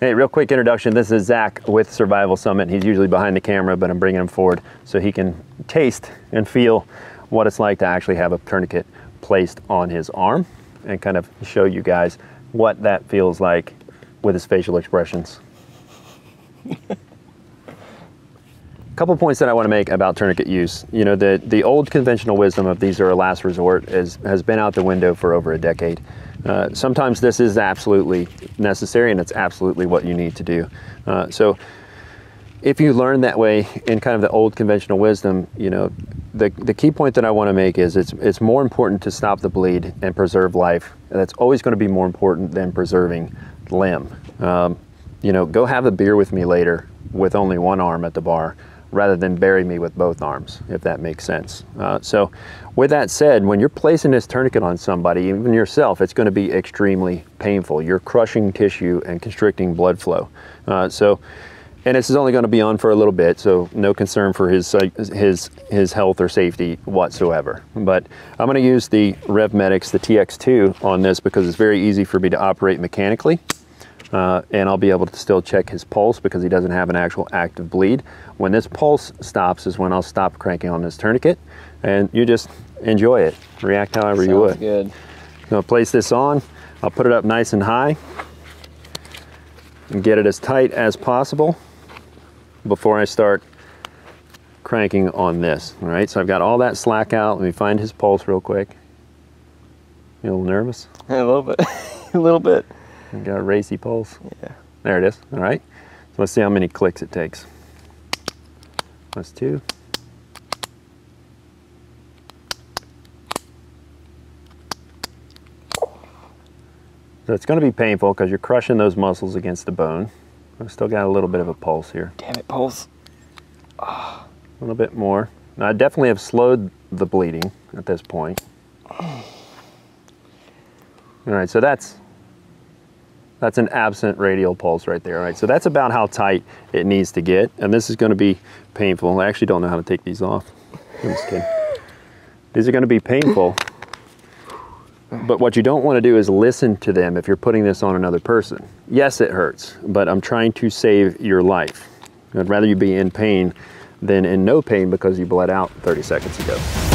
Hey, real quick introduction. This is Zach with Survival Summit. He's usually behind the camera, but I'm bringing him forward so he can taste and feel what it's like to actually have a tourniquet placed on his arm and kind of show you guys what that feels like with his facial expressions. Couple points that I want to make about tourniquet use. You know, the old conventional wisdom of these are a last resort has been out the window for over a decade. Sometimes this is absolutely necessary and it's absolutely what you need to do. So if you learn that way in kind of the old conventional wisdom, you know, the key point that I want to make is it's more important to stop the bleed and preserve life. And that's always going to be more important than preserving limb. You know, go have a beer with me later with only one arm at the bar, rather than bury me with both arms, if that makes sense. So with that said, when you're placing this tourniquet on somebody, even yourself, it's gonna be extremely painful. You're crushing tissue and constricting blood flow. And this is only gonna be on for a little bit, so no concern for his health or safety whatsoever. But I'm gonna use the RevMedics, the TX2 on this because it's very easy for me to operate mechanically. And I'll be able to still check his pulse because he doesn't have an actual active bleed. When this pulse stops is when I'll stop cranking on this tourniquet, and you just enjoy it. React however you would. Sounds good. I'm gonna place this on. I'll put it up nice and high and get it as tight as possible before I start cranking on this. All right, so I've got all that slack out. Let me find his pulse real quick. You a little nervous? A little bit, a little bit. You got a racy pulse. Yeah. There it is. All right. So let's see how many clicks it takes. That's two. So it's going to be painful because you're crushing those muscles against the bone. I've still got a little bit of a pulse here. Damn it, pulse. Oh. A little bit more. Now, I definitely have slowed the bleeding at this point. All right. So that's an absent radial pulse right there. All right, so that's about how tight it needs to get. And this is gonna be painful. I actually don't know how to take these off. I'm just kidding. These are gonna be painful, but what you don't wanna do is listen to them if you're putting this on another person. Yes, it hurts, but I'm trying to save your life. I'd rather you be in pain than in no pain because you bled out 30 seconds ago.